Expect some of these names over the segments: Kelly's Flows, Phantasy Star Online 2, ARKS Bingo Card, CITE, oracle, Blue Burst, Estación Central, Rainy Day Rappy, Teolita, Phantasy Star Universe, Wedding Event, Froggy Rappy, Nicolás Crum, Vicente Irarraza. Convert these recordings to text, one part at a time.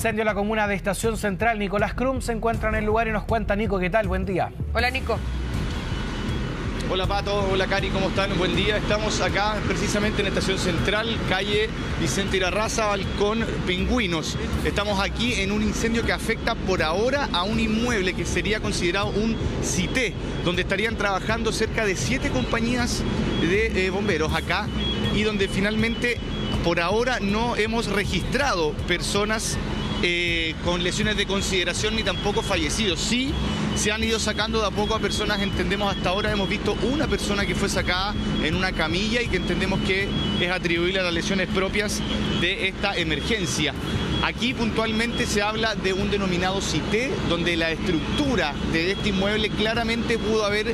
incendio en la comuna de Estación Central. Nicolás Crum se encuentra en el lugar y nos cuenta. Nico, ¿qué tal? Buen día. Hola, Nico. Hola Pato, hola Cari, ¿cómo están? Buen día. Estamos acá precisamente en Estación Central, calle Vicente Irarraza, balcón Pingüinos. Estamos aquí en un incendio que afecta por ahora a un inmueble que sería considerado un CITE, donde estarían trabajando cerca de 7 compañías de bomberos acá y donde finalmente por ahora no hemos registrado personas con lesiones de consideración ni tampoco fallecidos. Sí, se han ido sacando de a poco a personas, entendemos hasta ahora, hemos visto una persona que fue sacada en una camilla y que entendemos que es atribuible a las lesiones propias de esta emergencia. Aquí puntualmente se habla de un denominado CITE, donde la estructura de este inmueble claramente pudo haber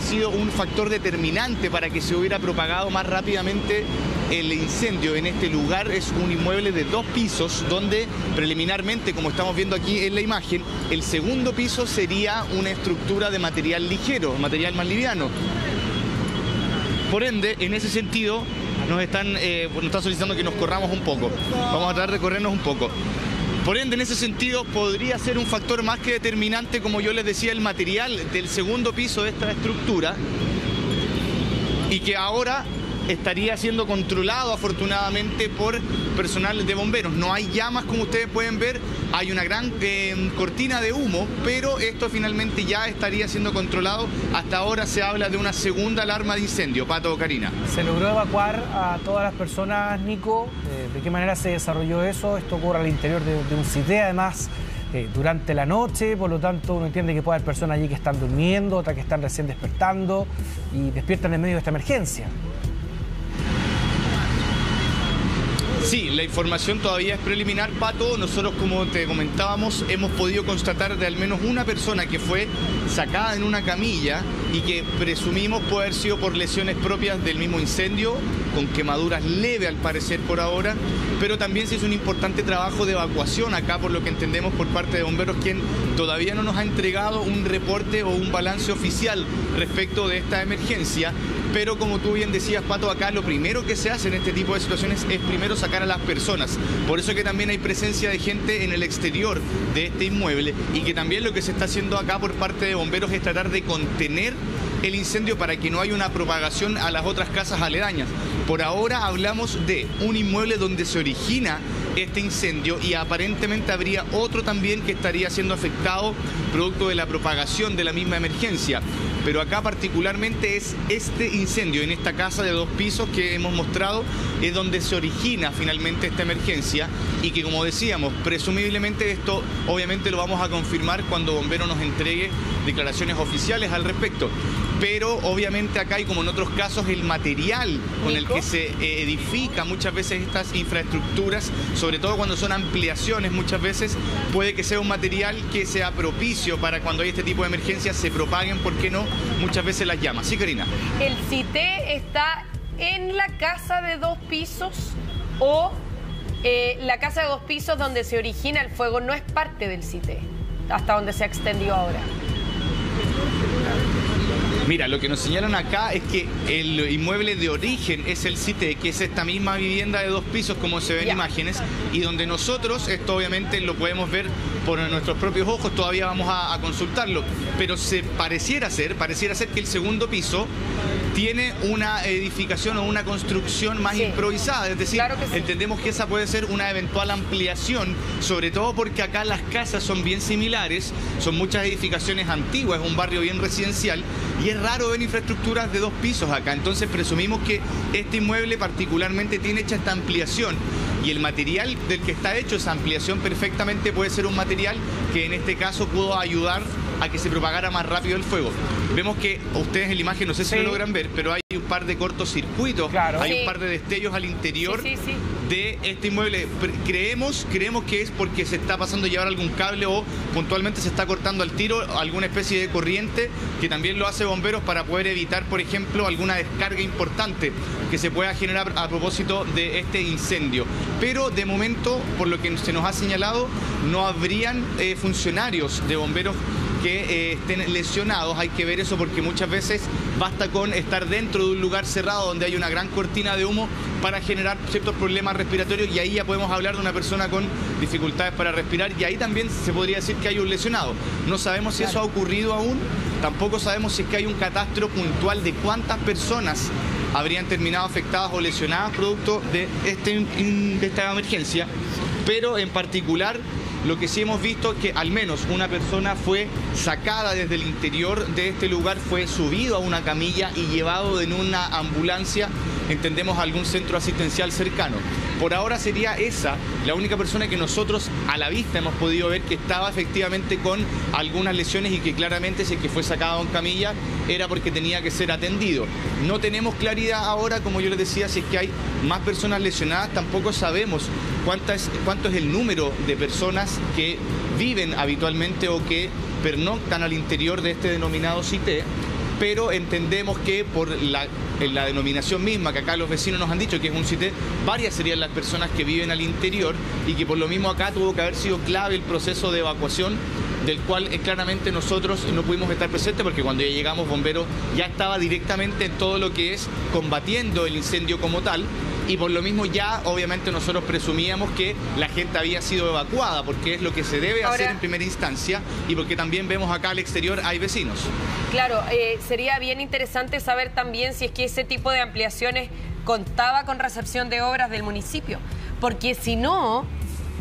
sido un factor determinante para que se hubiera propagado más rápidamente el incendio. En este lugar es un inmueble de 2 pisos, donde preliminarmente, como estamos viendo aquí en la imagen, el segundo piso sería una estructura de material ligero, material más liviano. Por ende, en ese sentido, nos están solicitando que nos corramos un poco. Vamos a tratar de corrernos un poco. Por ende, en ese sentido, podría ser un factor más que determinante, como yo les decía, el material del segundo piso de esta estructura, y que ahora estaría siendo controlado afortunadamente por personal de bomberos. No hay llamas, como ustedes pueden ver, hay una gran cortina de humo, pero esto finalmente ya estaría siendo controlado. Hasta ahora se habla de una segunda alarma de incendio. Pato, Karina. ¿Se logró evacuar a todas las personas, Nico? ¿De qué manera se desarrolló eso? Esto ocurre al interior de un CITE, además, durante la noche, por lo tanto uno entiende que puede haber personas allí que están durmiendo, otras que están recién despertando y despiertan en medio de esta emergencia. Sí, la información todavía es preliminar, Pato. Nosotros, como te comentábamos, hemos podido constatar de al menos una persona que fue sacada en una camilla y que presumimos puede haber sido por lesiones propias del mismo incendio, con quemaduras leves al parecer por ahora, pero también se hizo un importante trabajo de evacuación acá, por lo que entendemos, por parte de bomberos, quien todavía no nos ha entregado un reporte o un balance oficial respecto de esta emergencia. Pero como tú bien decías, Pato, acá lo primero que se hace en este tipo de situaciones es primero sacar a las personas. Por eso que también hay presencia de gente en el exterior de este inmueble, y que también lo que se está haciendo acá por parte de bomberos es tratar de contener el incendio para que no haya una propagación a las otras casas aledañas. Por ahora hablamos de un inmueble donde se origina este incendio y aparentemente habría otro también que estaría siendo afectado producto de la propagación de la misma emergencia. Pero acá particularmente es este incendio, en esta casa de 2 pisos que hemos mostrado, es donde se origina finalmente esta emergencia y que, como decíamos, presumiblemente esto obviamente lo vamos a confirmar cuando Bombero nos entregue declaraciones oficiales al respecto. Pero obviamente acá, y como en otros casos, el material con el que se edifica muchas veces estas infraestructuras, sobre todo cuando son ampliaciones muchas veces, puede que sea un material que sea propicio para cuando hay este tipo de emergencias se propaguen, ¿por qué no?, muchas veces las llamas. ¿Sí, Karina? ¿El CITE está en la casa de 2 pisos o la casa de 2 pisos donde se origina el fuego no es parte del CITE, hasta donde se ha extendido ahora? Mira, lo que nos señalan acá es que el inmueble de origen es el CITE, que es esta misma vivienda de 2 pisos, como se ven imágenes, y donde nosotros, esto obviamente lo podemos ver por nuestros propios ojos, todavía vamos a consultarlo, pero pareciera ser que el segundo piso tiene una edificación o una construcción más improvisada, es decir, claro que sí. Entendemos que esa puede ser una eventual ampliación, sobre todo porque acá las casas son bien similares, son muchas edificaciones antiguas, es un barrio bien residencial y es raro ver infraestructuras de 2 pisos acá, entonces presumimos que este inmueble particularmente tiene hecha esta ampliación y el material del que está hecho esa ampliación perfectamente puede ser un material que en este caso pudo ayudar a que se propagara más rápido el fuego. Vemos que ustedes en la imagen, no sé si lo logran ver, pero hay un par de cortocircuitos, hay un par de destellos al interior de este inmueble. Creemos que es porque se está pasando a llevar algún cable o puntualmente se está cortando al tiro alguna especie de corriente, que también lo hace bomberos para poder evitar, por ejemplo, alguna descarga importante que se pueda generar a propósito de este incendio. Pero de momento, por lo que se nos ha señalado, no habrían funcionarios de bomberos que estén lesionados. Hay que ver eso porque muchas veces basta con estar dentro de un lugar cerrado donde hay una gran cortina de humo para generar ciertos problemas respiratorios, y ahí ya podemos hablar de una persona con dificultades para respirar, y ahí también se podría decir que hay un lesionado. No sabemos si eso ha ocurrido aún, tampoco sabemos si es que hay un catastro puntual de cuántas personas habrían terminado afectadas o lesionadas producto de, esta emergencia, pero en particular lo que sí hemos visto es que al menos una persona fue sacada desde el interior de este lugar, fue subido a una camilla y llevado en una ambulancia, entendemos, a algún centro asistencial cercano. Por ahora sería esa la única persona que nosotros a la vista hemos podido ver que estaba efectivamente con algunas lesiones y que claramente, si es que fue sacado en camilla, era porque tenía que ser atendido. No tenemos claridad ahora, como yo les decía, si es que hay más personas lesionadas. Tampoco sabemos cuánto es el número de personas que viven habitualmente o que pernoctan al interior de este denominado CITE, pero entendemos que por la denominación misma, que acá los vecinos nos han dicho que es un CITE, varias serían las personas que viven al interior, y que por lo mismo acá tuvo que haber sido clave el proceso de evacuación, del cual claramente nosotros no pudimos estar presentes, porque cuando ya llegamos Bomberos ya estaba directamente en todo lo que es combatiendo el incendio como tal, y por lo mismo ya obviamente nosotros presumíamos que la gente había sido evacuada, porque es lo que se debe hacer en primera instancia, y porque también vemos acá al exterior hay vecinos. Claro, sería bien interesante saber también si es que ese tipo de ampliaciones contaba con recepción de obras del municipio, porque si no...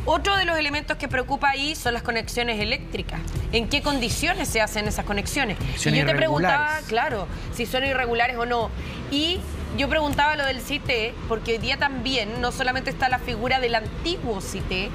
Otro de los elementos que preocupa ahí son las conexiones eléctricas. ¿En qué condiciones se hacen esas conexiones? Y yo te preguntaba, claro, si son irregulares o no. Y yo preguntaba lo del CITE, porque hoy día también no solamente está la figura del antiguo CITE,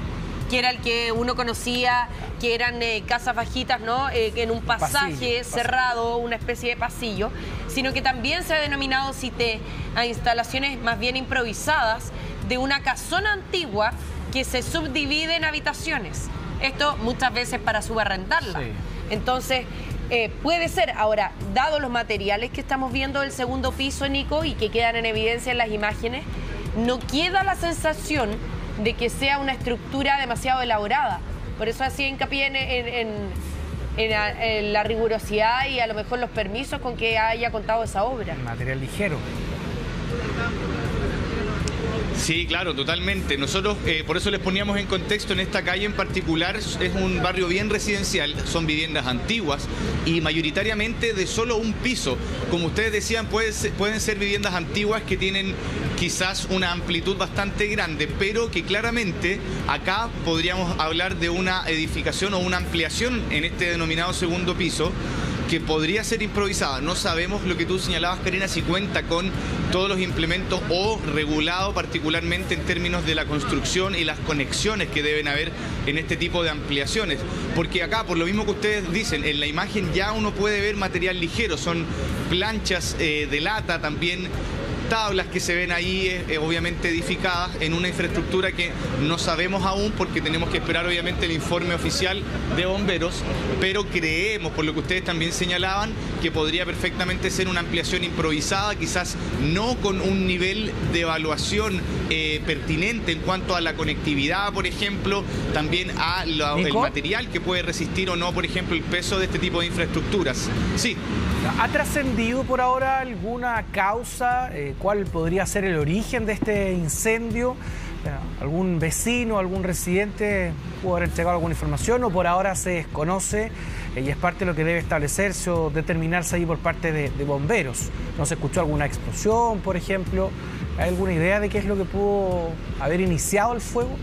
que era el que uno conocía, que eran casas bajitas, ¿no? En un pasaje cerrado, una especie de pasillo, sino que también se ha denominado CITE a instalaciones más bien improvisadas de una casona antigua que se subdivide en habitaciones. Esto muchas veces para subarrendarla. Sí. Entonces, puede ser. Ahora, dado los materiales que estamos viendo del segundo piso, Nico, y que quedan en evidencia en las imágenes, no queda la sensación de que sea una estructura demasiado elaborada. Por eso hacía hincapié en la rigurosidad y a lo mejor los permisos con que haya contado esa obra. Material ligero. Sí, claro, totalmente. Nosotros por eso les poníamos en contexto, en esta calle en particular es un barrio bien residencial, son viviendas antiguas y mayoritariamente de solo un piso. Como ustedes decían, pueden ser viviendas antiguas que tienen quizás una amplitud bastante grande, pero que claramente acá podríamos hablar de una edificación o una ampliación en este denominado segundo piso, que podría ser improvisada. No sabemos, lo que tú señalabas, Karina, si cuenta con todos los implementos o regulado particularmente en términos de la construcción y las conexiones que deben haber en este tipo de ampliaciones. Porque acá, por lo mismo que ustedes dicen, en la imagen ya uno puede ver material ligero, son planchas de lata también, tablas que se ven ahí obviamente edificadas en una infraestructura que no sabemos aún, porque tenemos que esperar obviamente el informe oficial de Bomberos, pero creemos, por lo que ustedes también señalaban, que podría perfectamente ser una ampliación improvisada, quizás no con un nivel de evaluación pertinente en cuanto a la conectividad, por ejemplo, también a el material que puede resistir o no, por ejemplo, el peso de este tipo de infraestructuras. Sí. ¿Ha trascendido por ahora alguna causa? ¿Cuál podría ser el origen de este incendio? ¿Algún vecino, algún residente pudo haber entregado alguna información o por ahora se desconoce y es parte de lo que debe establecerse o determinarse ahí por parte de Bomberos? ¿No se escuchó alguna explosión, por ejemplo? ¿Hay alguna idea de qué es lo que pudo haber iniciado el fuego?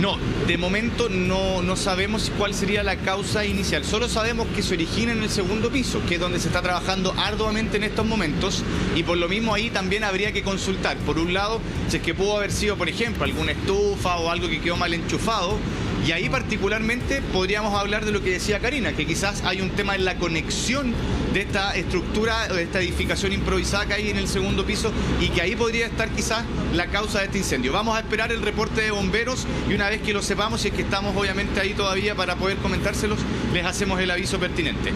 No, de momento no sabemos cuál sería la causa inicial. Solo sabemos que se origina en el segundo piso, que es donde se está trabajando arduamente en estos momentos, y por lo mismo ahí también habría que consultar. Por un lado, si es que pudo haber sido, por ejemplo, alguna estufa o algo que quedó mal enchufado, y ahí particularmente podríamos hablar de lo que decía Karina, que quizás hay un tema en la conexión de esta estructura, de esta edificación improvisada que hay en el segundo piso, y que ahí podría estar quizás la causa de este incendio. Vamos a esperar el reporte de Bomberos, y una vez que lo sepamos, si es que estamos obviamente ahí todavía para poder comentárselos, les hacemos el aviso pertinente.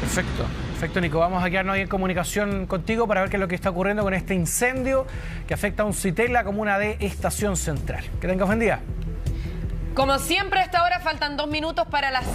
Perfecto. Perfecto, Nico. Vamos a quedarnos ahí en comunicación contigo para ver qué es lo que está ocurriendo con este incendio que afecta a un CITE en la comuna de Estación Central. Que tengas buen día. Como siempre, a esta hora faltan 2 minutos para las...